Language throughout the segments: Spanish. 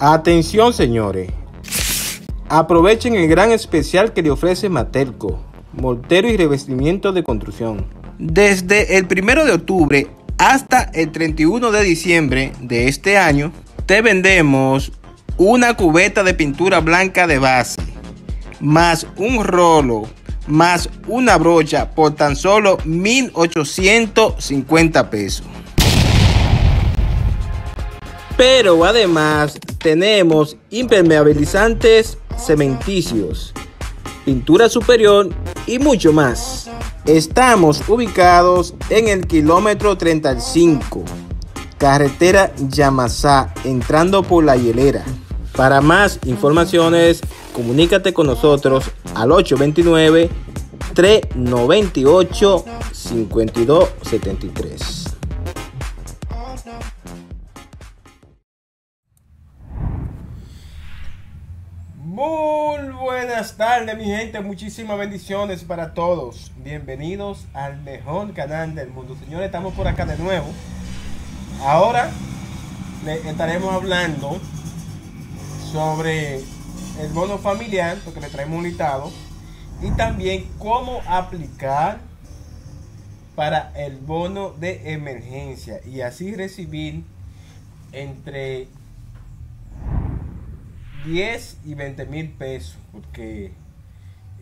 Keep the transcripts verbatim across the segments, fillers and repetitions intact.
Atención, señores, aprovechen el gran especial que le ofrece Materco, mortero y revestimiento de construcción. Desde el primero de octubre hasta el treinta y uno de diciembre de este año, te vendemos una cubeta de pintura blanca de base, más un rolo, más una brocha por tan solo mil ochocientos cincuenta pesos. Pero además tenemos impermeabilizantes cementicios, pintura superior y mucho más. Estamos ubicados en el kilómetro treinta y cinco, carretera Yamasá, entrando por La Hielera. Para más informaciones, comunícate con nosotros al ocho dos nueve, tres nueve ocho, cinco dos siete tres. Muy buenas tardes, mi gente, muchísimas bendiciones para todos. Bienvenidos al mejor canal del mundo. Señores, estamos por acá de nuevo. Ahora le estaremos hablando sobre el bono familiar, porque le traemos un listado, y también cómo aplicar para el bono de emergencia y así recibir entre diez y veinte mil pesos, porque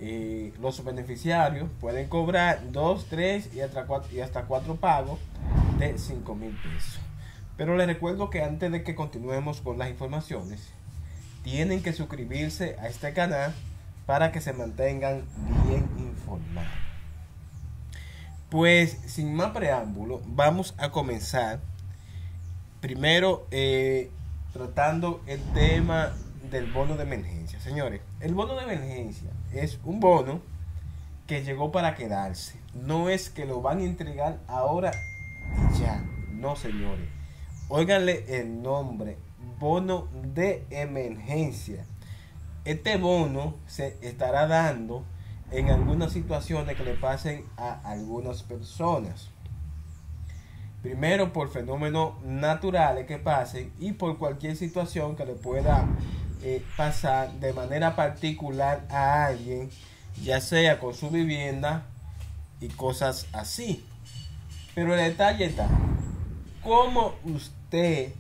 eh, los beneficiarios pueden cobrar dos, tres y hasta cuatro pagos de cinco mil pesos. Pero les recuerdo que antes de que continuemos con las informaciones, tienen que suscribirse a este canal para que se mantengan bien informados. Pues sin más preámbulo, vamos a comenzar primero eh, tratando el tema del bono de emergencia. Señores, el bono de emergencia es un bono que llegó para quedarse. No es que lo van a entregar ahora y ya. No, señores. Óiganle el nombre: bono de emergencia. Este bono se estará dando en algunas situaciones que le pasen a algunas personas. Primero, por fenómenos naturales que pasen y por cualquier situación que le pueda eh, pasar de manera particular a alguien, ya sea con su vivienda y cosas así. Pero el detalle está: ¿cómo usted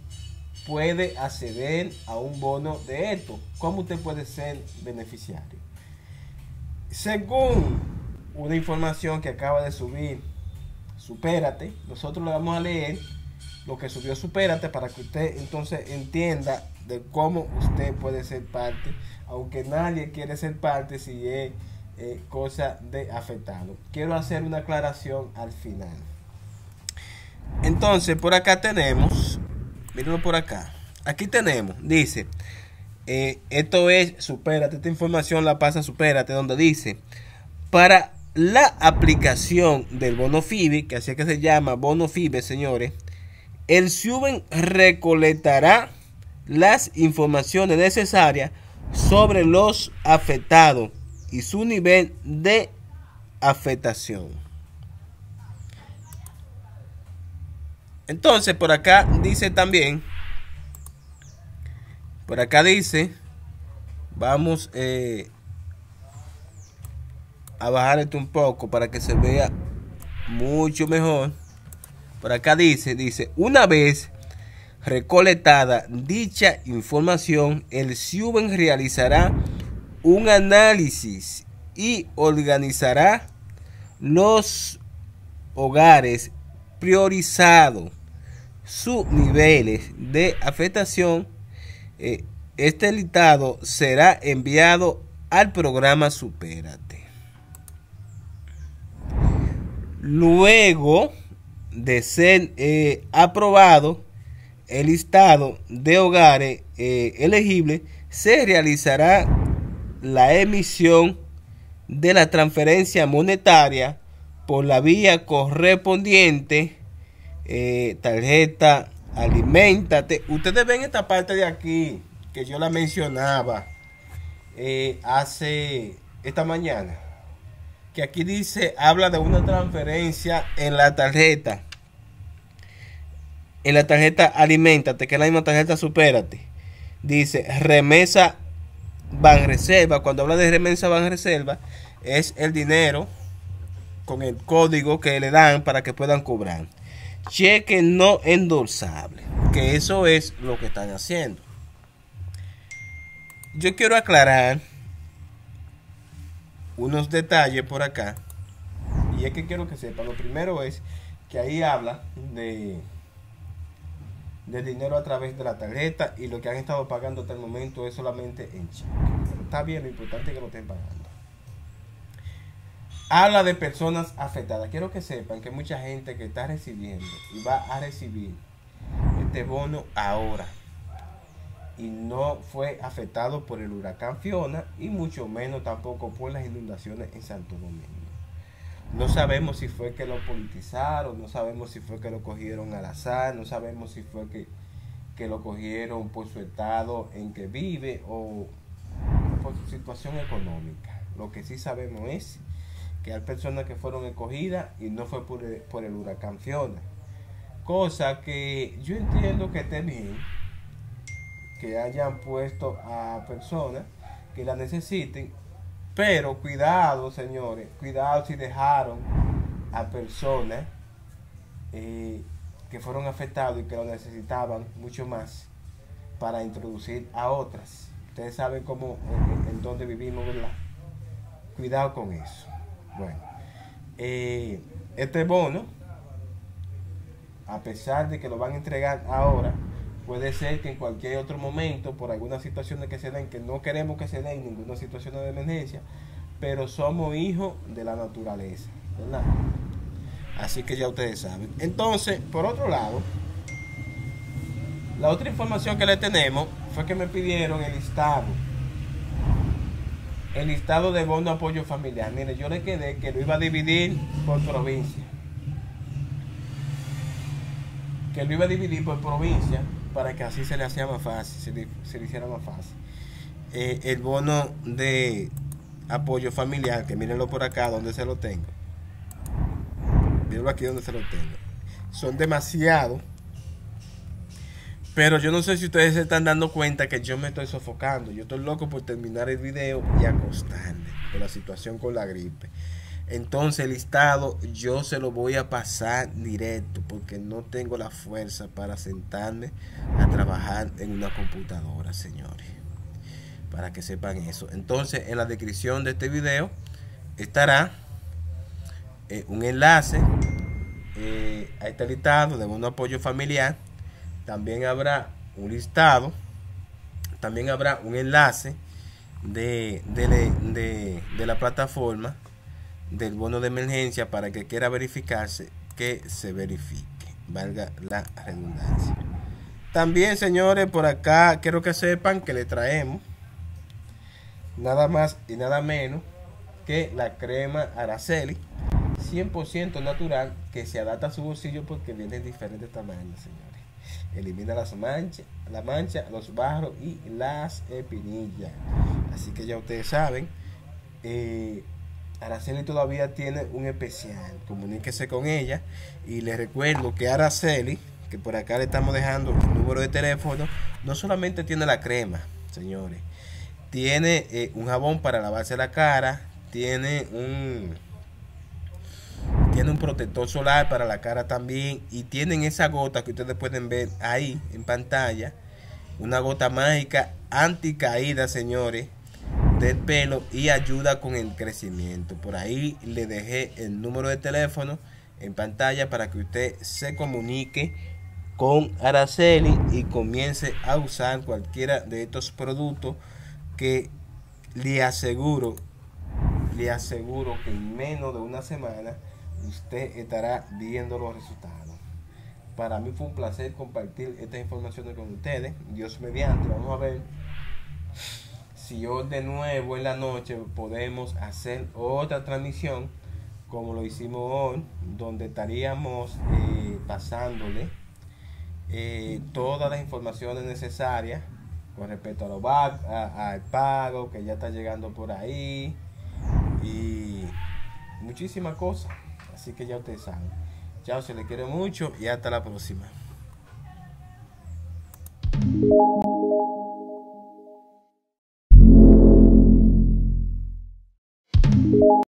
puede acceder a un bono de esto? ¿Cómo usted puede ser beneficiario? Según una información que acaba de subir Supérate, nosotros le vamos a leer lo que subió Supérate para que usted entonces entienda de cómo usted puede ser parte, aunque nadie quiere ser parte si es eh, cosa de afectado. Quiero hacer una aclaración al final. Entonces, por acá tenemos, mírenlo por acá, aquí tenemos, dice, eh, esto es Supérate, esta información la pasa Supérate, donde dice, para la aplicación del bono FIBE, que así es que se llama bono FIBE, señores, el SIUBEN recolectará las informaciones necesarias sobre los afectados y su nivel de afectación. Entonces, por acá dice también, por acá dice, vamos eh, a bajar esto un poco para que se vea mucho mejor. Por acá dice, dice, una vez recolectada dicha información, el SIUBEN realizará un análisis y organizará los hogares priorizado sus niveles de afectación. Eh, este listado será enviado al programa Supérate. Luego de ser eh, aprobado el listado de hogares eh, elegibles, se realizará la emisión de la transferencia monetaria por la vía correspondiente, eh, tarjeta Alimentate. Ustedes ven esta parte de aquí que yo la mencionaba eh, hace esta mañana. que aquí dice, habla de una transferencia en la tarjeta. En la tarjeta Alimentate, que es la misma tarjeta Supérate. Dice Remesa Van Reserva. Cuando habla de Remesa Van Reserva, es el dinero con el código que le dan para que puedan cobrar. Cheque no endorsable, que eso es lo que están haciendo. Yo quiero aclarar unos detalles por acá, y es que quiero que sepan. Lo primero es que ahí habla de de dinero a través de la tarjeta, y lo que han estado pagando hasta el momento es solamente en cheque. Pero está bien, lo importante es que lo estén pagando. Habla de personas afectadas. Quiero que sepan que mucha gente que está recibiendo y va a recibir este bono ahora y no fue afectado por el huracán Fiona, y mucho menos tampoco por las inundaciones en Santo Domingo. No sabemos si fue que lo politizaron, no sabemos si fue que lo cogieron al azar, no sabemos si fue que, que lo cogieron por su estado en que vive o por su situación económica. Lo que sí sabemos es que hay personas que fueron escogidas y no fue por el, por el huracán Fiona. Cosa que yo entiendo que esté bien, que hayan puesto a personas que la necesiten, pero cuidado, señores, cuidado si dejaron a personas eh, que fueron afectados y que lo necesitaban mucho más para introducir a otras. Ustedes saben cómo, en, en dónde vivimos, ¿verdad? Cuidado con eso. Bueno, eh, este bono, a pesar de que lo van a entregar ahora, puede ser que en cualquier otro momento, por algunas situaciones que se den, que no queremos que se den, ninguna situación de emergencia, pero somos hijos de la naturaleza, ¿verdad? Así que ya ustedes saben. Entonces, por otro lado, la otra información que le tenemos fue que me pidieron el listado. El listado de bono apoyo familiar. Mire, yo le quedé que lo iba a dividir por provincia. Que lo iba a dividir por provincia para que así se le hacía más fácil, se le, se le hiciera más fácil. Eh, el bono de apoyo familiar, que mírenlo por acá donde se lo tengo. Mírenlo aquí donde se lo tengo. Son demasiados. Pero yo no sé si ustedes se están dando cuenta que yo me estoy sofocando. Yo estoy loco por terminar el video y acostarme por la situación con la gripe. Entonces el listado yo se lo voy a pasar directo, porque no tengo la fuerza para sentarme a trabajar en una computadora, señores. Para que sepan eso. Entonces en la descripción de este video estará eh, un enlace eh, a este listado de un apoyo familiar. También habrá un listado, también habrá un enlace de, de, de, de la plataforma del bono de emergencia para que quiera verificarse, que se verifique, valga la redundancia. También, señores, por acá quiero que sepan que le traemos nada más y nada menos que la crema Araceli, cien por ciento natural, que se adapta a su bolsillo porque viene en diferentes tamaños, señores. Elimina las manchas, la mancha, los barros y las espinillas. Así que ya ustedes saben, eh, Araceli todavía tiene un especial. Comuníquese con ella. Y les recuerdo que Araceli, que por acá le estamos dejando el número de teléfono, no solamente tiene la crema, señores. Tiene eh, un jabón para lavarse la cara. Tiene un... Tiene un protector solar para la cara también. Y tienen esa gota que ustedes pueden ver ahí en pantalla. Una gota mágica anticaída, señores, del pelo, y ayuda con el crecimiento. Por ahí le dejé el número de teléfono en pantalla para que usted se comunique con Araceli y comience a usar cualquiera de estos productos que le aseguro, le aseguro que en menos de una semana usted estará viendo los resultados. Para mí fue un placer compartir estas informaciones con ustedes. Dios mediante, vamos a ver si hoy de nuevo en la noche podemos hacer otra transmisión como lo hicimos hoy, donde estaríamos eh, pasándole eh, todas las informaciones necesarias con respecto a los back, a, al pago que ya está llegando por ahí, y muchísimas cosas. Así que ya ustedes saben. Chao, se les quiere mucho y hasta la próxima.